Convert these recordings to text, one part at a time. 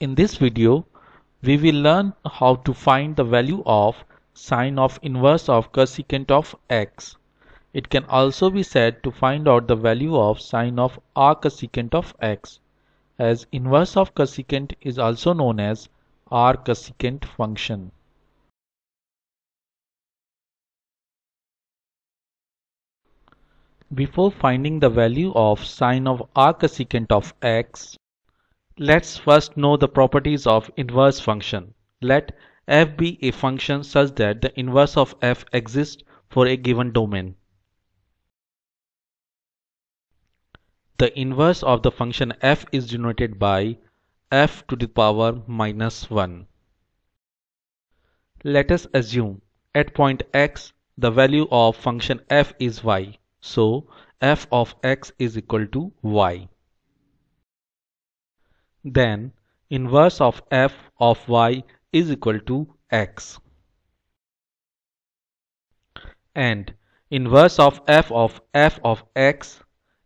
In this video, we will learn how to find the value of sine of inverse of cosecant of x. It can also be said to find out the value of sine of r cosecant of x, as inverse of cosecant is also known as r cosecant function. Before finding the value of sine of r cosecant of x, let's first know the properties of inverse function. Let f be a function such that the inverse of f exists for a given domain. The inverse of the function f is denoted by f to the power minus 1. Let us assume at point x the value of function f is y. So, f of x is equal to y. Then, inverse of f of y is equal to x. And inverse of f of x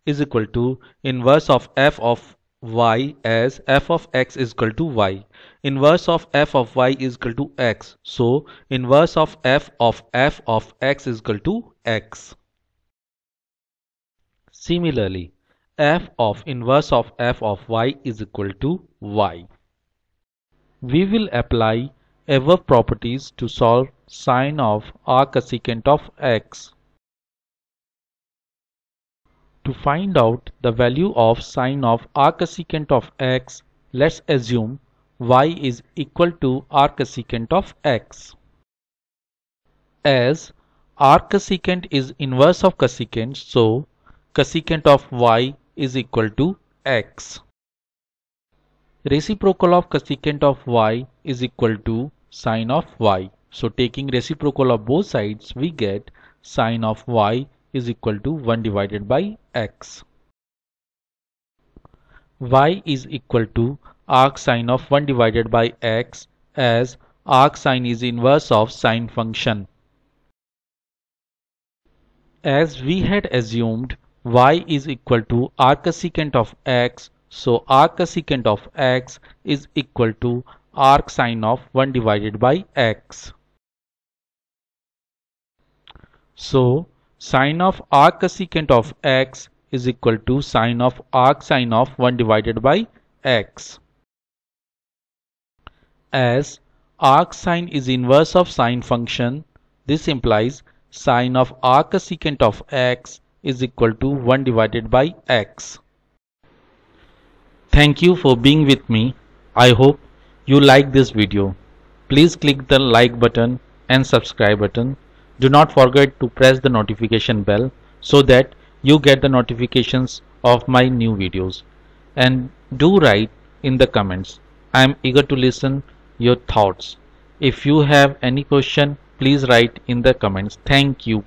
is equal to inverse of f of y, as f of x is equal to y. Inverse of f of y is equal to x. So, inverse of f of x is equal to x. Similarly, f of inverse of f of y is equal to y. We will apply above properties to solve sine of r cosecant of x. To find out the value of sine of r cosecant of x, let's assume y is equal to r cosecant of x. As r cosecant is inverse of cosecant, so cosecant of y is equal to x. Reciprocal of cosecant of y is equal to sine of y. So taking reciprocal of both sides, we get sine of y is equal to 1 divided by x. Y is equal to arc sine of 1 divided by x, as arc sine is inverse of sine function. As we had assumed, y is equal to r cosecant of x, so r cosecant of x is equal to arc sine of 1 divided by x. So sine of r cosecant of x is equal to sine of arc sine of 1 divided by x. As arc sine is inverse of sine function, this implies sine of r cosecant of x is equal to 1 divided by x. Thank you for being with me. I hope you like this video. Please click the like button and subscribe button. Do not forget to press the notification bell so that you get the notifications of my new videos. And do write in the comments. I am eager to listen your thoughts. If you have any question, please write in the comments. Thank you.